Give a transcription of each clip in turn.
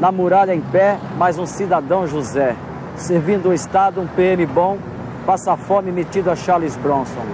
na muralha em pé, mais um cidadão José. Servindo o Estado, um PM bom, passa fome metido a Charles Bronson.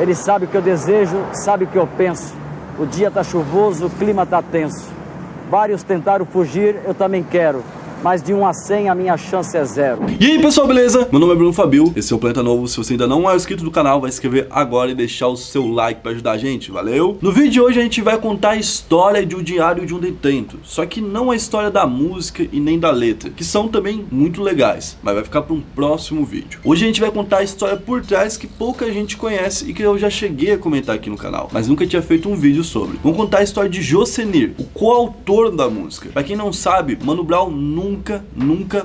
Ele sabe o que eu desejo, sabe o que eu penso. O dia tá chuvoso, o clima tá tenso. Vários tentaram fugir, eu também quero. Mas de 1 a 100 a minha chance é zero. E aí pessoal, beleza? Meu nome é Bruno Fabil, esse é o Planeta Novo. Se você ainda não é inscrito do canal, vai inscrever agora e deixar o seu like pra ajudar a gente, valeu? No vídeo de hoje a gente vai contar a história de O Diário de um Detento. Só que não a história da música e nem da letra, que são também muito legais, mas vai ficar para um próximo vídeo. Hoje a gente vai contar a história por trás que pouca gente conhece e que eu já cheguei a comentar aqui no canal, mas nunca tinha feito um vídeo sobre. Vamos contar a história de Jocenir, o coautor da música. Pra quem não sabe, Mano Brown nunca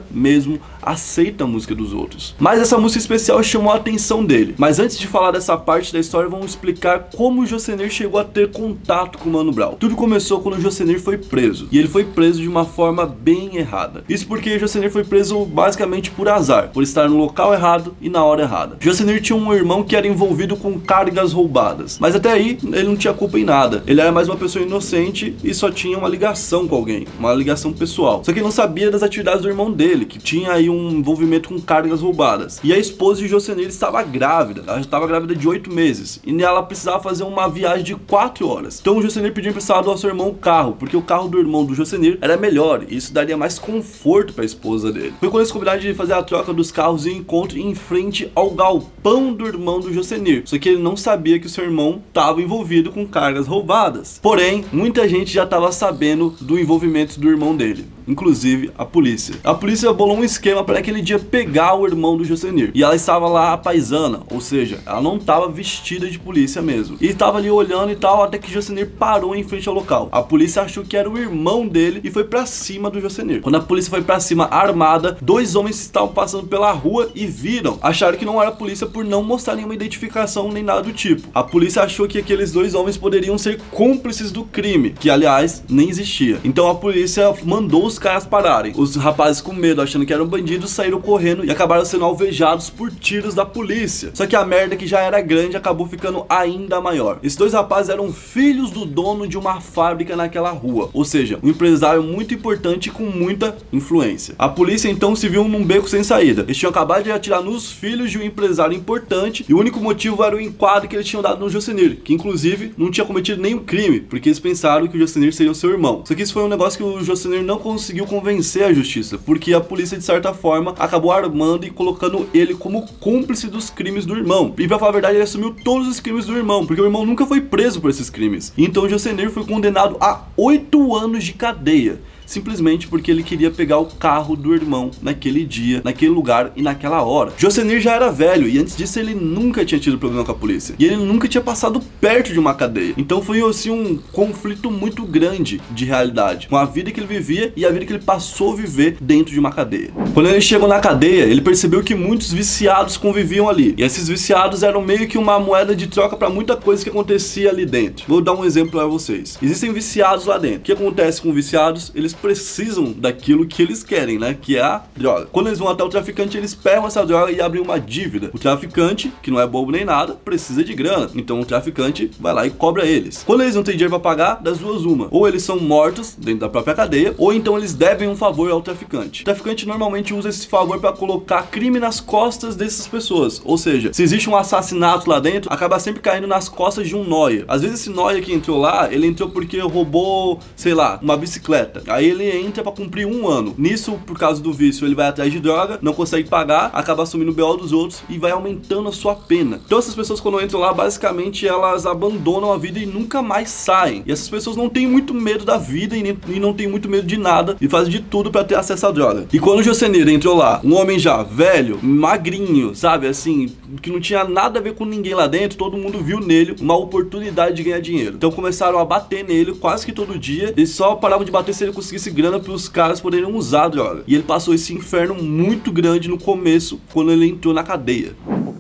mesmo aceita a música dos outros. Mas essa música especial chamou a atenção dele. Mas antes de falar dessa parte da história, vamos explicar como o Jocenir chegou a ter contato com o Mano Brown. Tudo começou quando o Jocenir foi preso. E ele foi preso de uma forma bem errada. Isso porque o Jocenir foi preso basicamente por azar, por estar no local errado e na hora errada. Jocenir tinha um irmão que era envolvido com cargas roubadas. Mas até aí, ele não tinha culpa em nada. Ele era mais uma pessoa inocente e só tinha uma ligação com alguém, uma ligação pessoal. Só que ele não sabia das atividades do irmão dele, que tinha aí um envolvimento com cargas roubadas. E a esposa de Jocenir estava grávida. Ela estava grávida de 8 meses. E ela precisava fazer uma viagem de 4 horas. Então o Jocenir pediu emprestado ao seu irmão o carro, porque o carro do irmão do Jocenir era melhor, e isso daria mais conforto para a esposa dele. Foi quando eles combinaram de fazer a troca dos carros e encontro em frente ao galpão do irmão do Jocenir. Só que ele não sabia que o seu irmão estava envolvido com cargas roubadas. Porém, muita gente já estava sabendo do envolvimento do irmão dele, inclusive a polícia. A polícia bolou um esquema para aquele dia pegar o irmão do Jocenir. E ela estava lá à paisana, ou seja, ela não estava vestida de polícia mesmo. E estava ali olhando e tal, até que Jocenir parou em frente ao local. A polícia achou que era o irmão dele e foi para cima do Jocenir. Quando a polícia foi para cima armada, 2 homens estavam passando pela rua e viram. Acharam que não era a polícia por não mostrar nenhuma identificação nem nada do tipo. A polícia achou que aqueles 2 homens poderiam ser cúmplices do crime, que aliás nem existia. Então a polícia mandou os caras pararem. Os rapazes, com medo, achando que eram bandidos, saíram correndo e acabaram sendo alvejados por tiros da polícia. Só que a merda, que já era grande, acabou ficando ainda maior. Esses 2 rapazes eram filhos do dono de uma fábrica naquela rua, ou seja, um empresário muito importante com muita influência. A polícia então se viu num beco sem saída. Eles tinham acabado de atirar nos filhos de um empresário importante, e o único motivo era o enquadro que eles tinham dado no Jocenir, que inclusive não tinha cometido nenhum crime, porque eles pensaram que o Jocenir seria o seu irmão. Só que isso foi um negócio que o Jocenir não conseguiu convencer a justiça, porque a polícia de certa forma acabou armando e colocando ele como cúmplice dos crimes do irmão. E pra falar a verdade, ele assumiu todos os crimes do irmão, porque o irmão nunca foi preso por esses crimes. Então Jocenir foi condenado a 8 anos de cadeia, simplesmente porque ele queria pegar o carro do irmão naquele dia, naquele lugar e naquela hora. Jocenir já era velho, e antes disso ele nunca tinha tido problema com a polícia, e ele nunca tinha passado perto de uma cadeia. Então foi assim um conflito muito grande de realidade, com a vida que ele vivia e a vida que ele passou a viver dentro de uma cadeia. Quando ele chegou na cadeia, ele percebeu que muitos viciados conviviam ali, e esses viciados eram meio que uma moeda de troca para muita coisa que acontecia ali dentro. Vou dar um exemplo para vocês. Existem viciados lá dentro. O que acontece com viciados? Eles precisam daquilo que eles querem, né? Que é a droga. Quando eles vão até o traficante, eles pegam essa droga e abrem uma dívida. O traficante, que não é bobo nem nada, precisa de grana. Então o traficante vai lá e cobra eles. Quando eles não têm dinheiro para pagar, das duas uma: ou eles são mortos dentro da própria cadeia, ou então eles devem um favor ao traficante. O traficante normalmente usa esse favor para colocar crime nas costas dessas pessoas. Ou seja, se existe um assassinato lá dentro, acaba sempre caindo nas costas de um nóia. Às vezes esse nóia que entrou lá, ele entrou porque roubou, sei lá, uma bicicleta. Aí ele entra pra cumprir 1 ano. Nisso, por causa do vício, ele vai atrás de droga, não consegue pagar, acaba assumindo o BO dos outros e vai aumentando a sua pena. Então essas pessoas, quando entram lá, basicamente elas abandonam a vida e nunca mais saem. E essas pessoas não têm muito medo da vida e não têm muito medo de nada, e fazem de tudo pra ter acesso à droga. E quando o Jocenir entrou lá, um homem já velho, magrinho, sabe, assim, que não tinha nada a ver com ninguém lá dentro, todo mundo viu nele uma oportunidade de ganhar dinheiro. Então começaram a bater nele quase que todo dia. Ele só parava de bater se ele conseguisse grana para os caras poderem usar a droga. E ele passou esse inferno muito grande no começo, quando ele entrou na cadeia.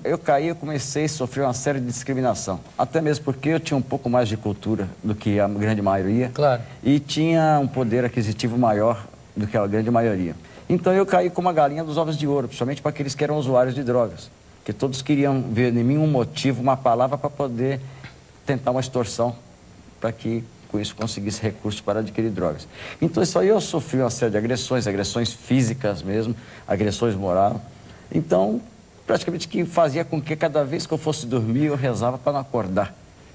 Eu caí, eu comecei a sofrer uma série de discriminação. Até mesmo porque eu tinha um pouco mais de cultura do que a grande maioria. Claro. E tinha um poder aquisitivo maior do que a grande maioria. Então eu caí como a galinha dos ovos de ouro, principalmente para aqueles que eram usuários de drogas. Que todos queriam ver em mim um motivo, uma palavra para poder tentar uma extorsão, para que com isso conseguisse recursos para adquirir drogas. Então isso aí eu sofri uma série de agressões, agressões físicas mesmo, agressões morais. Então praticamente que fazia com que cada vez que eu fosse dormir eu rezava para não acordar.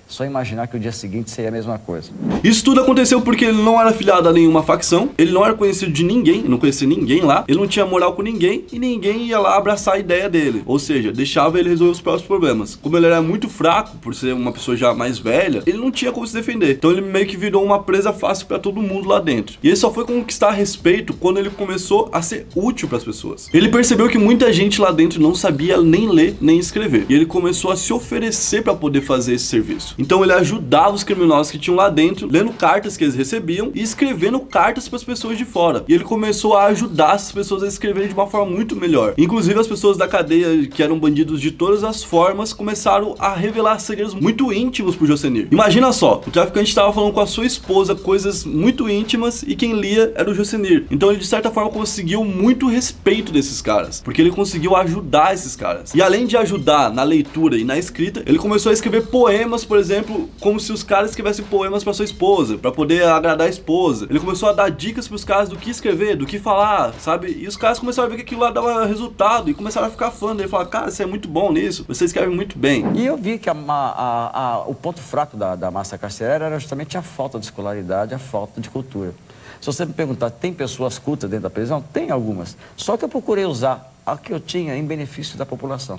Só imaginar que o dia seguinte seria a mesma coisa. Isso tudo aconteceu porque ele não era afiliado a nenhuma facção, ele não era conhecido de ninguém, não conhecia ninguém lá, ele não tinha moral com ninguém e ninguém ia lá abraçar a ideia dele. Ou seja, deixava ele resolver os próprios problemas. Como ele era muito fraco, por ser uma pessoa já mais velha, ele não tinha como se defender. Então ele meio que virou uma presa fácil pra todo mundo lá dentro. E ele só foi conquistar respeito quando ele começou a ser útil pras pessoas. Ele percebeu que muita gente lá dentro não sabia nem ler nem escrever. E ele começou a se oferecer pra poder fazer esse serviço. Então ele ajudava os criminosos que tinham lá dentro, lendo cartas que eles recebiam e escrevendo cartas para as pessoas de fora. E ele começou a ajudar as pessoas a escreverem de uma forma muito melhor. Inclusive as pessoas da cadeia, que eram bandidos de todas as formas, começaram a revelar segredos muito íntimos pro Jocenir. Imagina só, o traficante estava falando com a sua esposa coisas muito íntimas e quem lia era o Jocenir. Então ele de certa forma conseguiu muito respeito desses caras, porque ele conseguiu ajudar esses caras. E além de ajudar na leitura e na escrita, ele começou a escrever poemas, por exemplo, como se os caras escrevessem poemas para sua esposa, para poder agradar a esposa. Ele começou a dar dicas para os caras do que escrever, do que falar, sabe? E os caras começaram a ver que aquilo lá dava resultado e começaram a ficar fã dele. Falaram, cara, você é muito bom nisso, você escreve muito bem. E eu vi que o ponto fraco da massa carcerária era justamente a falta de escolaridade, a falta de cultura. Se você me perguntar, tem pessoas cultas dentro da prisão? Tem algumas. Só que eu procurei usar a que eu tinha em benefício da população.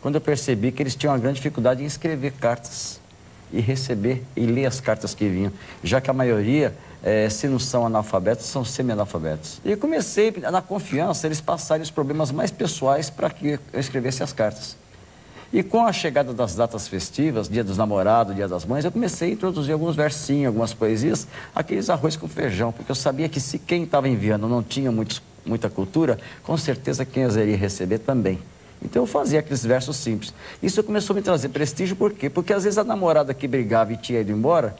Quando eu percebi que eles tinham uma grande dificuldade em escrever cartas e receber e ler as cartas que vinham, já que a maioria, se não são analfabetos, são semi-analfabetos. E eu comecei, na confiança, eles passarem os problemas mais pessoais para que eu escrevesse as cartas. E com a chegada das datas festivas, dia dos namorados, dia das mães, eu comecei a introduzir alguns versinhos, algumas poesias, aqueles arroz com feijão, porque eu sabia que se quem estava enviando não tinha muita cultura, com certeza quem as iria receber também. Então eu fazia aqueles versos simples. Isso começou a me trazer prestígio, por quê? Porque às vezes a namorada que brigava e tinha ido embora,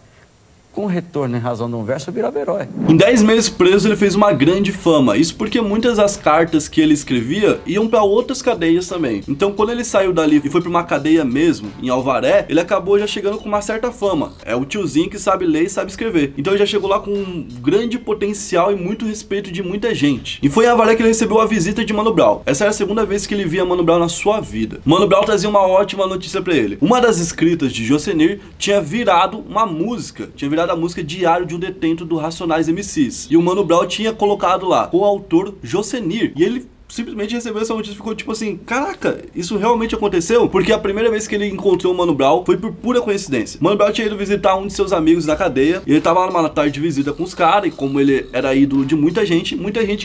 com o retorno em razão de um verso, virava herói. Em 10 meses preso, ele fez uma grande fama. Isso porque muitas das cartas que ele escrevia iam para outras cadeias também. Então, quando ele saiu dali e foi para uma cadeia mesmo, em Alvaré, ele acabou já chegando com uma certa fama. É o tiozinho que sabe ler e sabe escrever. Então, ele já chegou lá com um grande potencial e muito respeito de muita gente. E foi em Alvaré que ele recebeu a visita de Mano Brown. Essa era a segunda vez que ele via Mano Brown na sua vida. Mano Brown trazia uma ótima notícia para ele. Uma das escritas de Jocenir tinha virado uma música, tinha virado da música Diário de um Detento do Racionais MCs. E o Mano Brown tinha colocado lá o autor Jocenir. E ele simplesmente recebeu essa notícia e ficou tipo assim, caraca, isso realmente aconteceu? Porque a primeira vez que ele encontrou o Mano Brown foi por pura coincidência. Mano Brown tinha ido visitar um de seus amigos na cadeia, e ele tava lá numa tarde de visita com os caras, e como ele era ídolo de muita gente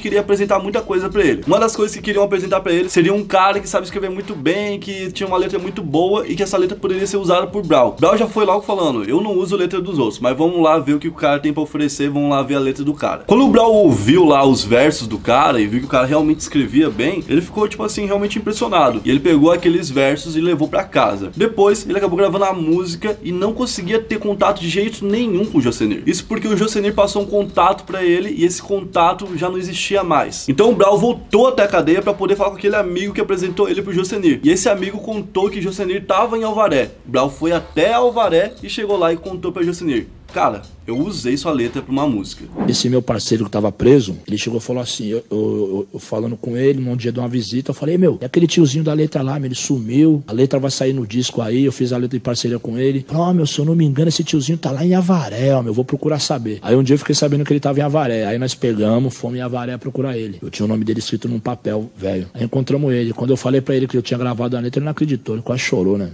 queria apresentar muita coisa pra ele. Uma das coisas que queriam apresentar pra ele seria um cara que sabe escrever muito bem, que tinha uma letra muito boa, e que essa letra poderia ser usada por Brown. Brown já foi logo falando, eu não uso letra dos outros, mas vamos lá ver o que o cara tem pra oferecer, vamos lá ver a letra do cara. Quando o Brown ouviu lá os versos do cara, e viu que o cara realmente escreveu via bem, ele ficou tipo assim realmente impressionado, e ele pegou aqueles versos e levou pra casa. Depois ele acabou gravando a música e não conseguia ter contato de jeito nenhum com o Jocenir. Isso porque o Jocenir passou um contato pra ele e esse contato já não existia mais. Então o Brown voltou até a cadeia pra poder falar com aquele amigo que apresentou ele pro Jocenir, e esse amigo contou que Jocenir tava em Alvaré. O Brown foi até Alvaré e chegou lá e contou pra Jocenir, cara, eu usei sua letra pra uma música. Esse meu parceiro que tava preso, ele chegou e falou assim, eu falando com ele num dia de uma visita, eu falei, meu, é aquele tiozinho da letra lá, meu, ele sumiu, a letra vai sair no disco aí, eu fiz a letra de parceria com ele. Falei, ó, meu, se eu não me engano, esse tiozinho tá lá em Avaré, ó, meu, vou procurar saber. Aí um dia eu fiquei sabendo que ele tava em Avaré, aí nós pegamos, fomos em Avaré procurar ele. Eu tinha o nome dele escrito num papel, velho. Aí encontramos ele, quando eu falei pra ele que eu tinha gravado a letra, ele não acreditou, ele quase chorou, né?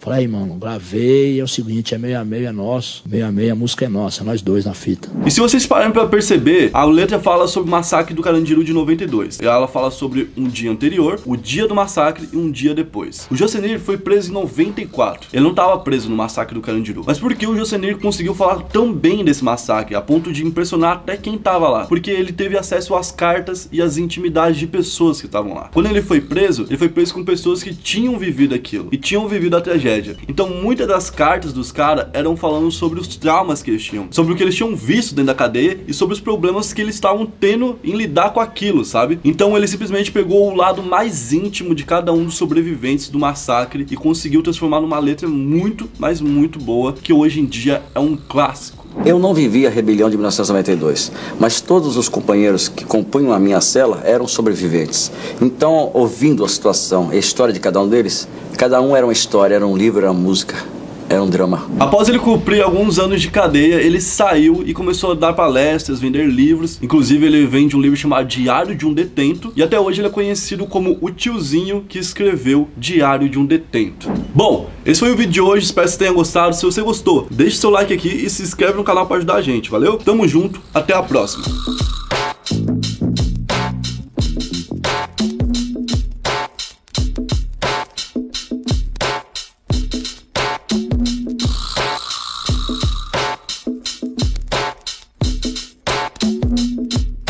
Falei, aí, mano, gravei, é o seguinte, é meio a meio, é nosso. Meio a meio, a música é nossa, é nós dois na fita. E se vocês pararem pra perceber, a letra fala sobre o massacre do Carandiru de 92. Ela fala sobre um dia anterior, o dia do massacre e um dia depois. O Jocenir foi preso em 94. Ele não tava preso no massacre do Carandiru. Mas por que o Jocenir conseguiu falar tão bem desse massacre, a ponto de impressionar até quem tava lá? Porque ele teve acesso às cartas e às intimidades de pessoas que estavam lá. Quando ele foi preso com pessoas que tinham vivido aquilo e tinham vivido a tragédia. tragédia. Então muitas das cartas dos caras eram falando sobre os traumas que eles tinham, sobre o que eles tinham visto dentro da cadeia e sobre os problemas que eles estavam tendo em lidar com aquilo, sabe? Então ele simplesmente pegou o lado mais íntimo de cada um dos sobreviventes do massacre e conseguiu transformar numa letra muito, mas muito boa, que hoje em dia é um clássico. Eu não vivi a rebelião de 1992, mas todos os companheiros que compunham a minha cela eram sobreviventes. Então, ouvindo a situação e a história de cada um deles, cada um era uma história, era um livro, era uma música. É um drama. Após ele cumprir alguns anos de cadeia, ele saiu e começou a dar palestras, vender livros. Inclusive, ele vende um livro chamado Diário de um Detento. E até hoje ele é conhecido como o tiozinho que escreveu Diário de um Detento. Bom, esse foi o vídeo de hoje. Espero que vocês tenham gostado. Se você gostou, deixe seu like aqui e se inscreve no canal para ajudar a gente, valeu? Tamo junto, até a próxima.